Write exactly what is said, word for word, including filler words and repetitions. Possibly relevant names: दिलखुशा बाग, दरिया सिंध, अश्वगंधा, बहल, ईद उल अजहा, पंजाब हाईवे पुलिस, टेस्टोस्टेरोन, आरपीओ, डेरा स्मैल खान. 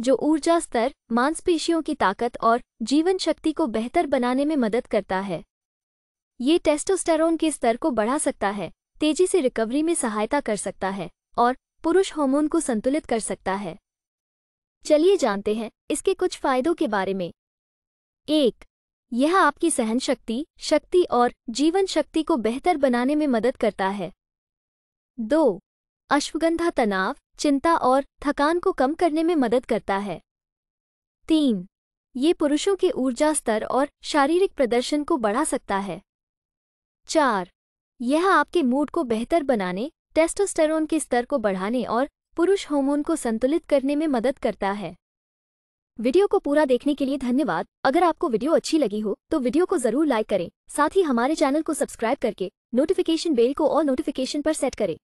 जो ऊर्जा स्तर, मांसपेशियों की ताकत और जीवन शक्ति को बेहतर बनाने में मदद करता है। ये टेस्टोस्टेरोन के स्तर को बढ़ा सकता है, तेजी से रिकवरी में सहायता कर सकता है और पुरुष हार्मोन को संतुलित कर सकता है। चलिए जानते हैं इसके कुछ फायदों के बारे में। एक, यह आपकी सहन शक्ति, शक्ति और जीवन शक्ति को बेहतर बनाने में मदद करता है। दो, अश्वगंधा तनाव, चिंता और थकान को कम करने में मदद करता है। तीन, ये पुरुषों के ऊर्जा स्तर और शारीरिक प्रदर्शन को बढ़ा सकता है। चार, यह आपके मूड को बेहतर बनाने, टेस्टोस्टेरोन के स्तर को बढ़ाने और पुरुष हार्मोन को संतुलित करने में मदद करता है। वीडियो को पूरा देखने के लिए धन्यवाद। अगर आपको वीडियो अच्छी लगी हो तो वीडियो को जरूर लाइक करें। साथ ही हमारे चैनल को सब्सक्राइब करके नोटिफिकेशन बेल को ऑल नोटिफिकेशन पर सेट करें।